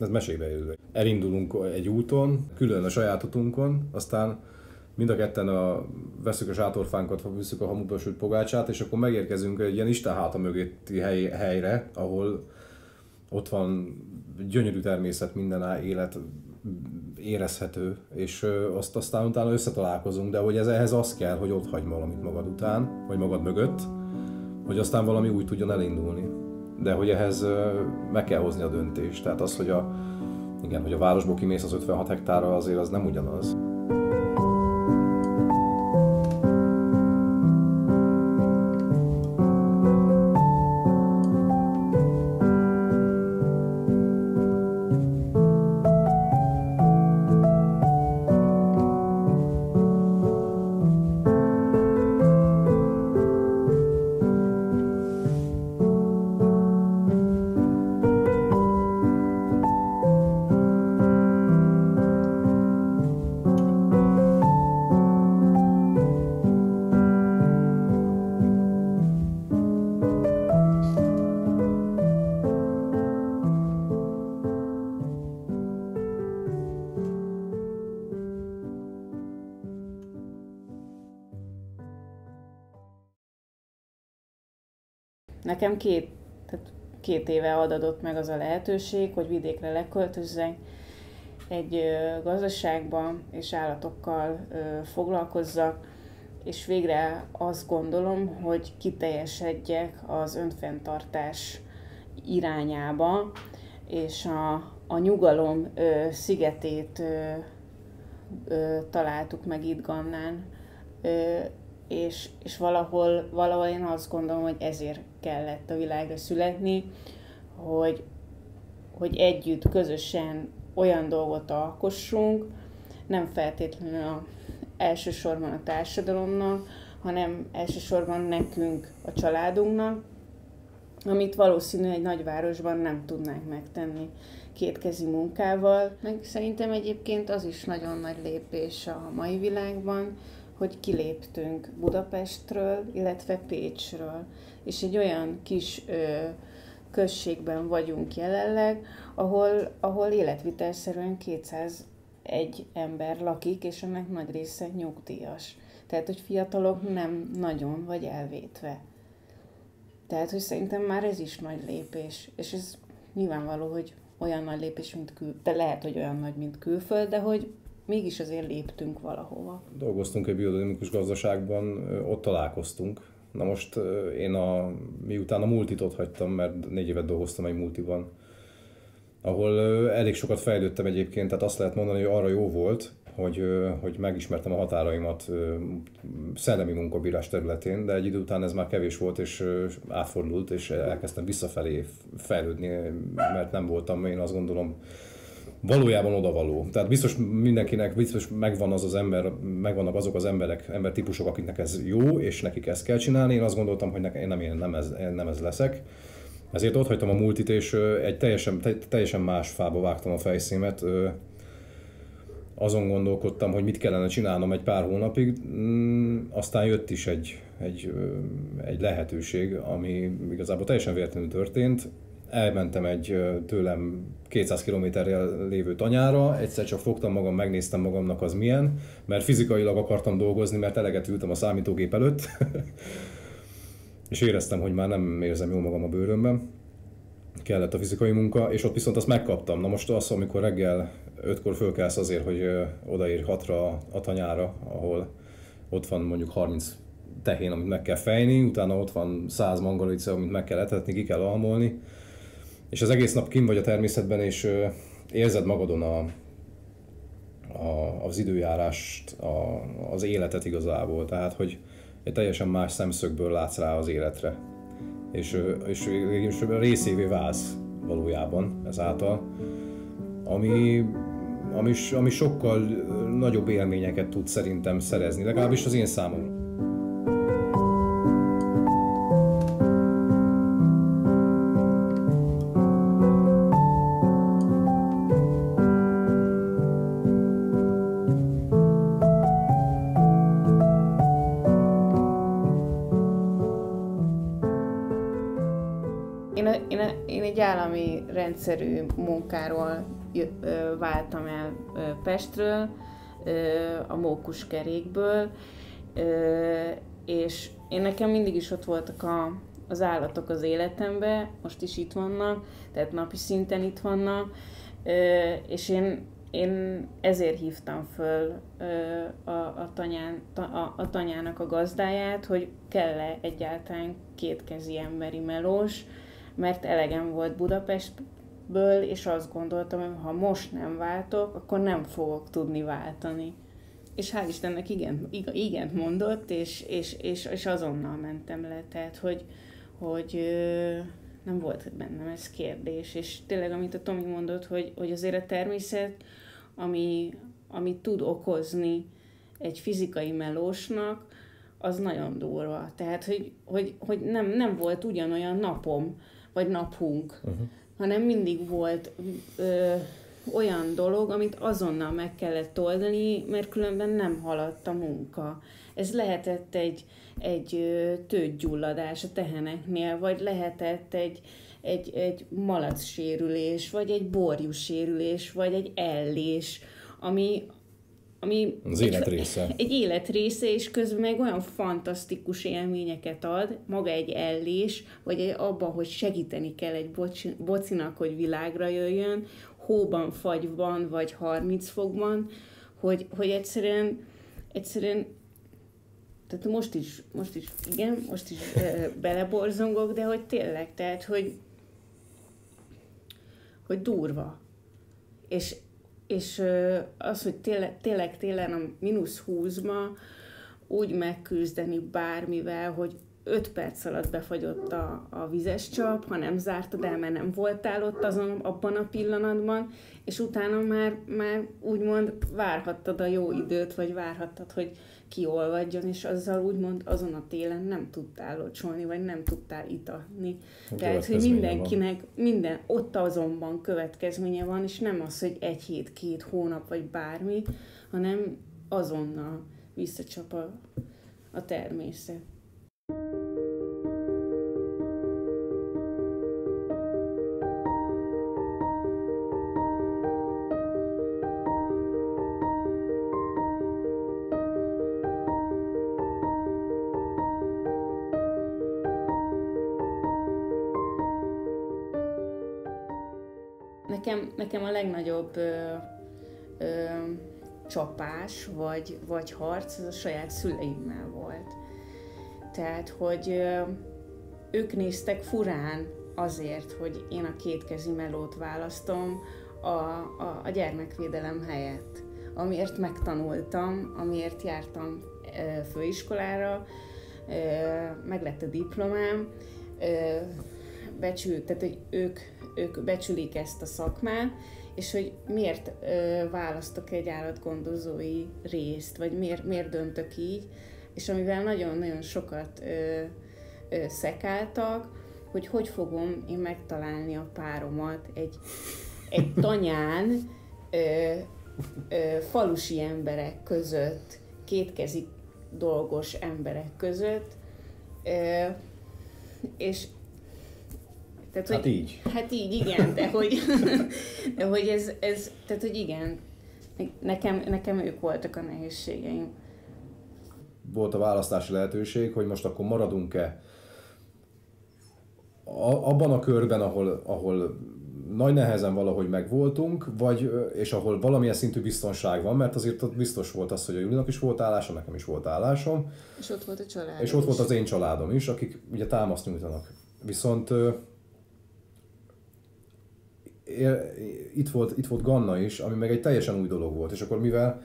Ez mesébe jövő. Elindulunk egy úton, külön a saját utunkon, aztán mind a ketten veszük a sátorfánkat, visszük a hamupra sült pogácsát, és akkor megérkezünk egy ilyen Isten háta mögötti helyre, ahol ott van gyönyörű természet, minden élet érezhető, és azt aztán utána összetalálkozunk, de hogy ehhez az kell, hogy ott hagyj valamit magad után, vagy magad mögött, hogy aztán valami úgy tudjon elindulni. De hogy ehhez meg kell hozni a döntést. Tehát az, hogy a városból kimész az 56 hektárra, azért az nem ugyanaz. Nekem két éve adott meg az a lehetőség, hogy vidékre leköltözzek egy gazdaságban, és állatokkal foglalkozzak, és végre azt gondolom, hogy kiteljesedjek az önfenntartás irányába, és a nyugalom szigetét találtuk meg itt Gamlán. És valahol én azt gondolom, hogy ezért kellett a világra születni, hogy együtt, közösen olyan dolgot alkossunk, nem feltétlenül elsősorban a társadalomnak, hanem elsősorban nekünk, a családunknak, amit valószínűleg egy nagyvárosban nem tudnánk megtenni kétkezi munkával. Meg szerintem egyébként az is nagyon nagy lépés a mai világban, hogy kiléptünk Budapestről, illetve Pécsről, és egy olyan kis községben vagyunk jelenleg, ahol életvitelszerűen 201 ember lakik, és ennek nagy része nyugdíjas. Tehát, hogy fiatalok nem nagyon, vagy elvétve. Tehát, hogy szerintem már ez is nagy lépés, és ez nyilvánvaló, hogy olyan nagy lépés, de lehet, hogy olyan nagy, mint külföld, de hogy mégis azért léptünk valahova. Dolgoztunk egy biodinamikus gazdaságban, ott találkoztunk. Na most én miután a multit ott hagytam, mert 4 évet dolgoztam egy multiban, ahol elég sokat fejlődtem egyébként, tehát azt lehet mondani, hogy arra jó volt, hogy megismertem a határaimat szellemi munkabírás területén, de egy idő után ez már kevés volt, és átfordult, és elkezdtem visszafelé fejlődni, mert nem voltam, én azt gondolom, valójában odavaló. Tehát biztos megvan az ember, megvannak azok az embertípusok, akiknek ez jó, és nekik ezt kell csinálni. Én azt gondoltam, hogy én nem ez leszek. Ezért ott hagytam a multit, és egy teljesen más fába vágtam a fejszémet. Azon gondolkodtam, hogy mit kellene csinálnom egy pár hónapig. Aztán jött is egy lehetőség, ami igazából teljesen véletlenül történt. Elmentem egy tőlem 200 kilométerrel lévő tanyára, egyszer csak fogtam magam, megnéztem magamnak az milyen, mert fizikailag akartam dolgozni, mert eleget ültem a számítógép előtt, és éreztem, hogy már nem érzem jól magam a bőrömben. Kellett a fizikai munka, és ott viszont azt megkaptam. Na most az, amikor reggel 5-kor fölkelsz azért, hogy odaérj 6-ra a tanyára, ahol ott van mondjuk 30 tehén, amit meg kell fejni, utána ott van 100 mangalica, amit meg kell etetni, ki kell almolni, és az egész nap kint vagy a természetben, és érzed magadon az időjárást, az életet igazából. Tehát, hogy egy teljesen más szemszögből látsz rá az életre. És részévé válsz valójában ezáltal, ami sokkal nagyobb élményeket tud szerintem szerezni, legalábbis az én számomra. Én egy állami rendszerű munkáról váltam el Pestről, a mókuskerékből, és én nekem mindig is ott voltak az állatok az életemben, most is itt vannak, tehát napi szinten itt vannak, és én ezért hívtam föl a tanyának a gazdáját, hogy kell-e egyáltalán kétkezi emberi melós, mert elegem volt Budapestből, és azt gondoltam, hogy ha most nem váltok, akkor nem fogok tudni váltani. És hál' Istennek igen mondott, és azonnal mentem le, tehát hogy nem volt bennem ez kérdés. És tényleg, amit a Tomi mondott, hogy azért a természet, ami tud okozni egy fizikai melósnak, az nagyon durva. Tehát, hogy nem volt ugyanolyan napom, vagy naphunk, hanem mindig volt olyan dolog, amit azonnal meg kellett oldani, mert különben nem haladt a munka. Ez lehetett egy tőgyulladás a teheneknél, vagy lehetett egy malacssérülés, vagy egy borjussérülés, vagy egy ellés, ami az élet része. Egy élet része, és közben meg olyan fantasztikus élményeket ad, maga egy ellés, vagy abban, hogy segíteni kell egy bocinak, hogy világra jöjjön, hóban, fagyban, vagy 30 fokban, hogy egyszerűen tehát most is beleborzongok, de hogy tényleg, tehát, hogy durva. És az, hogy tényleg télen a -20-ba úgy megküzdeni bármivel, hogy 5 perc alatt befagyott a vizes csap, ha nem zártad el, mert nem voltál ott abban a pillanatban, és utána már úgymond várhattad a jó időt, vagy várhattad, hogy kiolvadjon, és azzal úgymond azon a télen nem tudtál locsolni, vagy nem tudtál itatni. Tehát, hogy mindenkinek ott azonban következménye van, és nem az, hogy 1 hét, 2 hónap, vagy bármi, hanem azonnal visszacsap a természet. Nekem a legnagyobb csapás vagy harc az a saját szüleimmel volt. Tehát, hogy ők néztek furán azért, hogy én a kétkezi melót választom a gyermekvédelem helyett. Amiért megtanultam, amiért jártam főiskolára, meglett a diplomám, tehát, hogy ők becsülik ezt a szakmát, és hogy miért választok egy állatgondozói részt, vagy miért döntök így, és amivel nagyon-nagyon sokat szekáltak, hogy fogom én megtalálni a páromat egy tanyán falusi emberek között, kétkezi dolgos emberek között, és tehát, hát így. Hát így, igen, de hogy ez, tehát hogy igen, nekem ők voltak a nehézségeim. Volt a választási lehetőség, hogy most akkor maradunk-e abban a körben, ahol nagy nehezen valahogy megvoltunk, és ahol valamilyen szintű biztonság van, mert azért ott biztos volt az, hogy a Julinak is volt állása, nekem is volt állásom. És ott volt a családom. És ott volt az én családom is, akik ugye támaszt nyújtanak. Viszont itt volt Ganna is, ami meg egy teljesen új dolog volt, és akkor mivel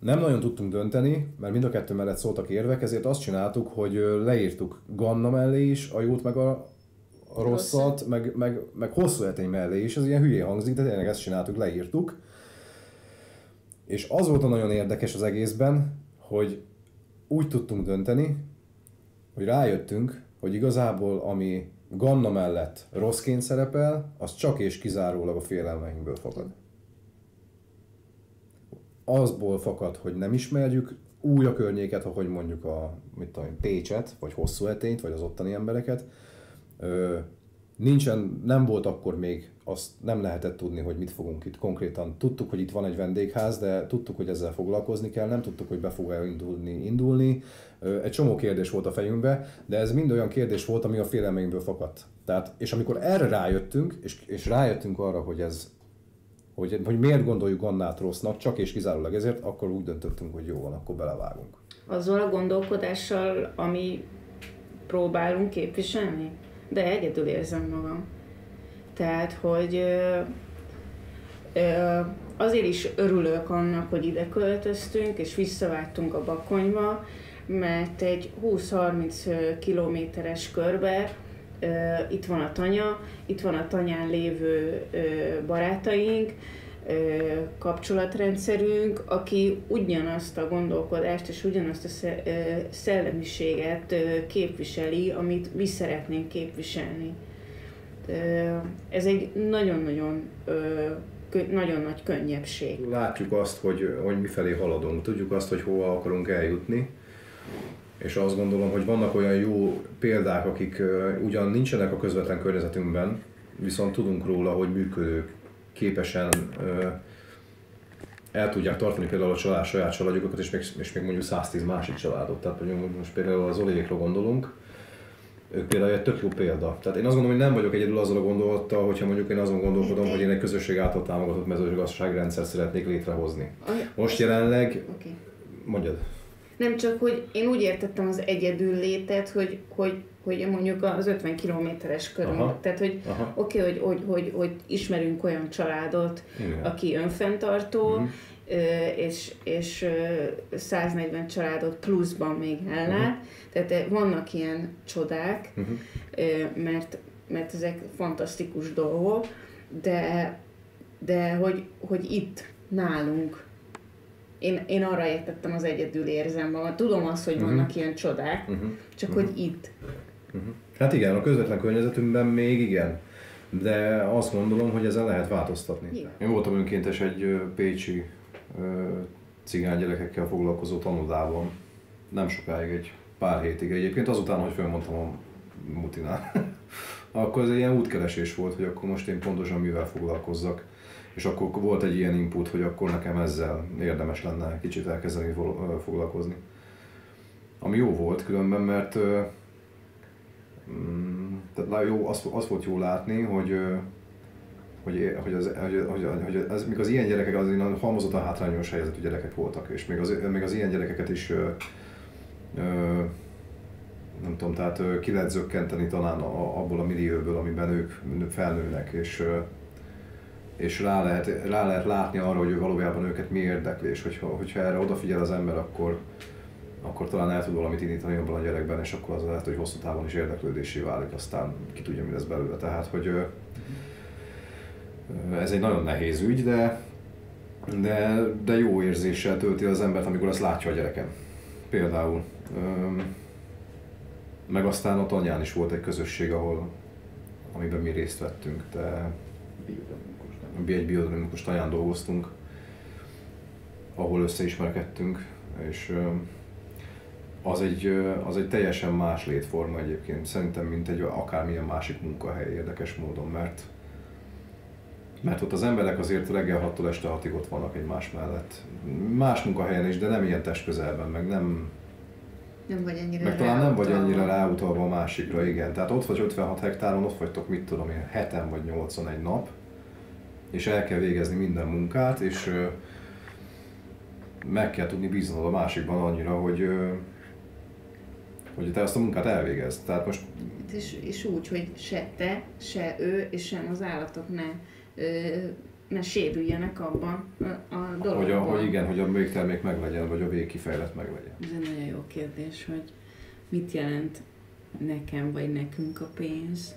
nem nagyon tudtunk dönteni, mert mind a kettő mellett szóltak érvek, ezért azt csináltuk, hogy leírtuk Ganna mellé is a jót, meg a rosszat, meg hosszú etény mellé is, ez ilyen hülyén hangzik, de tényleg ezt csináltuk, leírtuk. És az volt a nagyon érdekes az egészben, hogy úgy tudtunk dönteni, hogy rájöttünk, hogy igazából ami Ganna mellett rosszként szerepel, az csak és kizárólag a félelmeinkből fakad. Azból fakad, hogy nem ismerjük új a környéket, ahogy mondjuk Pécset, vagy Hosszúetényt, vagy az ottani embereket. Nincsen, nem volt akkor még, azt nem lehetett tudni, hogy mit fogunk itt konkrétan. Tudtuk, hogy itt van egy vendégház, de tudtuk, hogy ezzel foglalkozni kell, nem tudtuk, hogy be fog elindulni. Egy csomó kérdés volt a fejünkbe, de ez mind olyan kérdés volt, ami a félelmeinkből fakadt. Tehát, és amikor erre rájöttünk, és rájöttünk arra, hogy ez, hogy miért gondoljuk Annát rossznak, csak és kizárólag ezért, akkor úgy döntöttünk, hogy jó van, akkor belevágunk. Azzal a gondolkodással, ami próbálunk képviselni? De egyedül érzem magam. Tehát, hogy azért is örülök annak, hogy ide költöztünk, és visszavágtunk a Bakonyba, mert egy 20-30 kilométeres körbe itt van a tanya, itt van a tanyán lévő barátaink, kapcsolatrendszerünk, aki ugyanazt a gondolkodást és ugyanazt a szellemiséget képviseli, amit mi szeretnénk képviselni. Ez egy nagyon-nagyon nagy könnyebbség. Látjuk azt, hogy mifelé haladunk, tudjuk azt, hogy hova akarunk eljutni, és azt gondolom, hogy vannak olyan jó példák, akik ugyan nincsenek a közvetlen környezetünkben, viszont tudunk róla, hogy működők képesen el tudják tartani például a család, saját családjukat, és még mondjuk 110 másik családot. Tehát mondjuk most például az Olékra gondolunk, ők például egy tök jó példa. Tehát én azt gondolom, hogy nem vagyok egyedül azzal a gondolattal, hogyha mondjuk én azon gondolkodom, hogy én egy közösség által támogatott mezőgazdaságrendszert szeretnék létrehozni. Most jelenleg... Okay. Mondjad. Nem csak, hogy én úgy értettem az egyedül létet, hogy mondjuk az 50 kilométeres körül. Tehát, hogy oké, hogy ismerünk olyan családot, igen, aki önfenntartó, és 140 családot pluszban még ellát. Tehát vannak ilyen csodák, mert ezek fantasztikus dolgok, de hogy itt, nálunk, Én arra értettem az egyedül érzemben. Tudom azt, hogy vannak ilyen csodák, csak hogy itt. Hát igen, a közvetlen környezetünkben még igen, de azt gondolom, hogy ezzel lehet változtatni. Igen. Én voltam önkéntes egy pécsi cigány gyerekekkel foglalkozó tanodában, nem sokáig, egy pár hétig egyébként, azután, hogy felmondtam a mutinál. Akkor ez egy ilyen útkeresés volt, hogy akkor most én pontosan mivel foglalkozzak. És akkor volt egy ilyen input, hogy akkor nekem ezzel érdemes lenne kicsit elkezdeni foglalkozni. Ami jó volt különben, mert tehát jó, az volt jó látni, hogy még az ilyen gyerekek az halmozottan hátrányos helyzetű gyerekek voltak, és még az ilyen gyerekeket is nem tudom, tehát ki lehet zökkenteni talán abból a millióból, amiben ők felnőnek, és rá lehet látni arra, hogy valójában őket mi érdekli, és hogyha erre odafigyel az ember, akkor talán el tud valamit indítani abban a gyerekben, és akkor az lehet, hogy hosszú távon is érdeklődésé válik, aztán ki tudja, mi lesz belőle. Tehát, hogy ez egy nagyon nehéz ügy, de jó érzéssel tölti az embert, amikor azt látja a gyereken. Például. Meg aztán a tanyán is volt egy közösség, amiben mi részt vettünk, de egy biodinamikus tanyán dolgoztunk, ahol összeismerkedtünk, és az egy teljesen más létforma egyébként, szerintem, mint egy akármilyen másik munkahely érdekes módon, mert ott az emberek azért reggel 6-tól este 6-ig ott vannak egymás mellett. Más munkahelyen is, de nem ilyen testközelben, meg nem... Nem vagy ennyire meg talán nem vagy ennyire ráutalva a másikra, igen. Tehát ott vagy 56 hektáron, ott vagytok, mit tudom én, 7-en vagy 8-on egy nap, és el kell végezni minden munkát, és meg kell tudni bíznod a másikban annyira, hogy te azt a munkát elvégezd. Tehát most... És úgy, hogy se te, se ő, és sem az állatok ne sérüljenek abban a dologban. Hogy a végtermék meglegyen, vagy a végkifejlet meglegyen. Ez egy nagyon jó kérdés, hogy mit jelent nekem, vagy nekünk a pénz.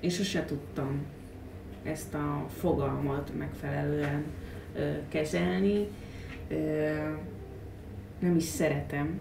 Én sose tudtam ezt a fogalmat megfelelően kezelni. Nem is szeretem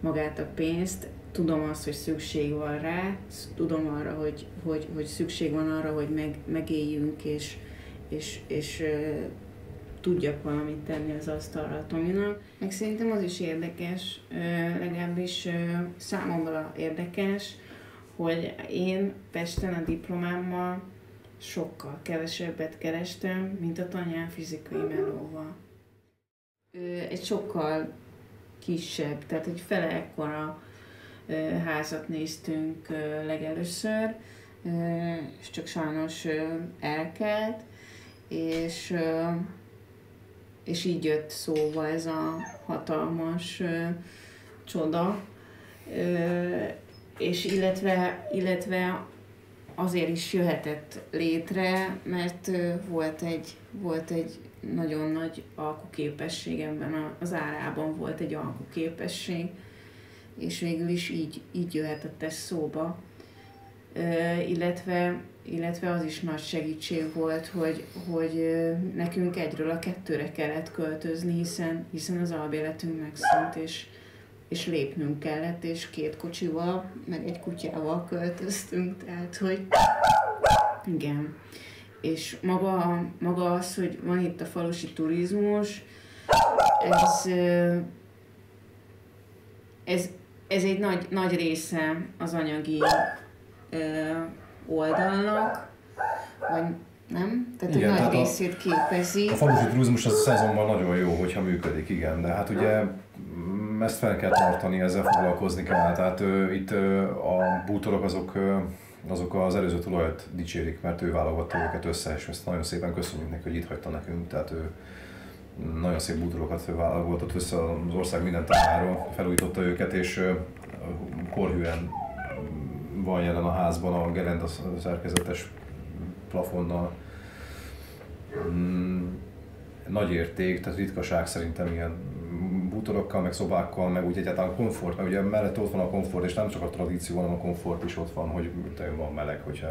magát a pénzt. Tudom azt, hogy szükség van rá, tudom arra, hogy szükség van arra, hogy megéljünk, és tudjak valamit tenni az asztalra a Tominak. Meg szerintem az is érdekes, legalábbis számomra érdekes, hogy én Pesten a diplomámmal sokkal kevesebbet kerestem, mint a tanyán fizikai melóval. Egy sokkal kisebb, tehát egy fele ekkora házat néztünk legelőször, és csak sajnos elkelt, és így jött szóba ez a hatalmas csoda, és illetve azért is jöhetett létre, mert volt egy nagyon nagy alkuképesség, ebben az árában volt egy alkuképesség, és végül is így jöhetett ez szóba. Illetve az is nagy segítség volt, hogy nekünk egyről a kettőre kellett költözni, hiszen az albéletünk megszűnt, és lépnünk kellett, és két kocsival, meg egy kutyával költöztünk, tehát hogy igen. És maga az, hogy van itt a falusi turizmus, ez egy nagy része az anyagi oldalnak, vagy nem? Tehát igen, egy nagy részét képezi. A falusi turizmus az a szezonban nagyon jó, hogyha működik, igen, de hát ugye ezt fel kell tartani, ezzel foglalkozni kell. Tehát itt a bútorok azok az előző tulajt dicsérik, mert ő válogatta őket össze, és ezt nagyon szépen köszönjük neki, hogy itt hagyta nekünk. Tehát ő nagyon szép bútorokat válogatott össze az ország minden tájáról, felújította őket, és korhűen van jelen a házban a gerenda szerkezetes plafonnal. Nagy érték, tehát ritkaság szerintem ilyen bútorokkal, meg szobákkal, meg úgy egyáltalán komfort, mert ugye mellett ott van a komfort, és nem csak a tradíció, hanem a komfort is ott van, hogy van meleg, hogyha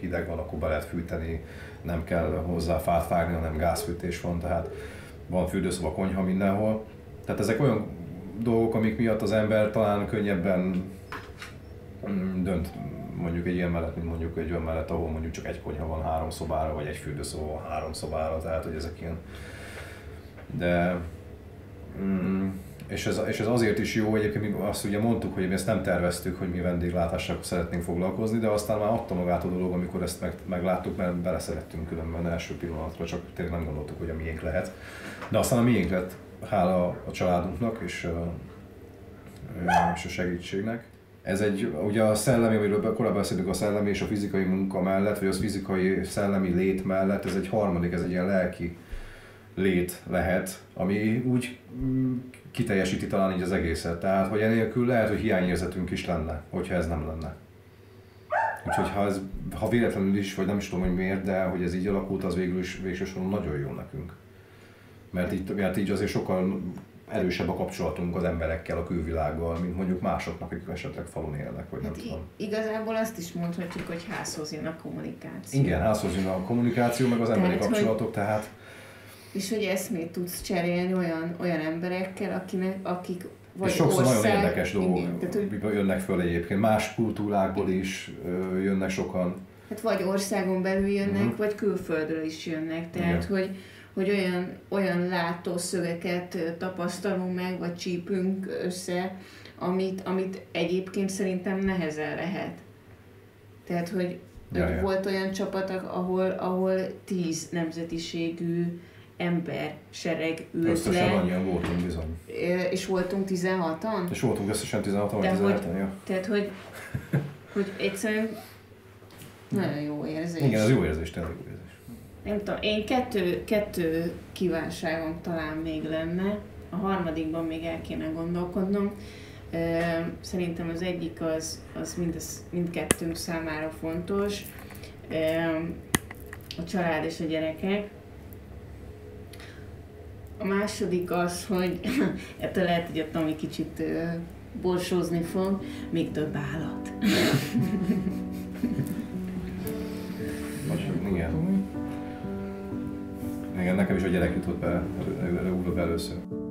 hideg van, akkor be lehet fűteni, nem kell hozzá fát vágni, hanem gázfűtés van, tehát van fürdőszoba, konyha mindenhol. Tehát ezek olyan dolgok, amik miatt az ember talán könnyebben dönt mondjuk egy ilyen mellett, mint mondjuk egy olyan mellett, ahol mondjuk csak egy konyha van három szobára, vagy egy fürdőszoba van három szobára, tehát hogy ezek ilyen. De és ez azért is jó, egyébként mi azt ugye mondtuk, hogy mi ezt nem terveztük, hogy mi vendéglátással szeretnénk foglalkozni, de aztán már adta magát a dolog, amikor ezt megláttuk, mert beleszerettünk különben első pillanatra, csak tényleg nem gondoltuk, hogy a miénk lehet. De aztán a miénk lett, hála a családunknak és a segítségnek. Ez egy, ugye a szellemi, amiről korábban beszéltünk, a szellemi és a fizikai munka mellett, vagy az fizikai szellemi lét mellett, ez egy harmadik, ez egy ilyen lelki lét lehet, ami úgy kiteljesíti talán így az egészet. Tehát, hogy enélkül lehet, hogy hiányérzetünk is lenne, hogyha ez nem lenne. Úgyhogy ha véletlenül is, vagy nem is tudom, hogy miért, de hogy ez így alakult, az végül is végső soron nagyon jó nekünk. Mert így azért sokkal erősebb a kapcsolatunk az emberekkel, a külvilággal, mint mondjuk másoknak, akik esetleg falun élnek, vagy nem tudom. Igazából azt is mondhatjuk, hogy házhoz jön a kommunikáció. Igen, házhoz jön a kommunikáció, meg az emberi kapcsolatok, hogy... tehát... És hogy eszmét tudsz cserélni olyan emberekkel, akik vagy és sokszor ország, nagyon érdekes dolgok jönnek föl egyébként, más kultúrákból is jönnek sokan. Hát vagy országon belül jönnek, vagy külföldről is jönnek, tehát igen. hogy olyan látószögeket tapasztalunk meg, vagy csípünk össze, amit egyébként szerintem nehezen lehet. Tehát, hogy volt olyan csapat, ahol 10 nemzetiségű ember sereg ült összesen le. Annyian voltunk bizony. És voltunk 16-an? És voltunk összesen 16-an, vagy 17-en, ja. Tehát, hogy egyszerűen nagyon jó érzés. Igen, az jó érzés, tényleg jó érzés. Nem tudom, én kettő kívánságom talán még lenne, a harmadikban még el kéne gondolkodnom. Szerintem az egyik az mindkettőnk számára fontos, a család és a gyerekek. A második az, hogy ettől lehet, hogy a Tomi kicsit borsózni fog, még több állat. Igen, nekem is a gyerek jutott be először.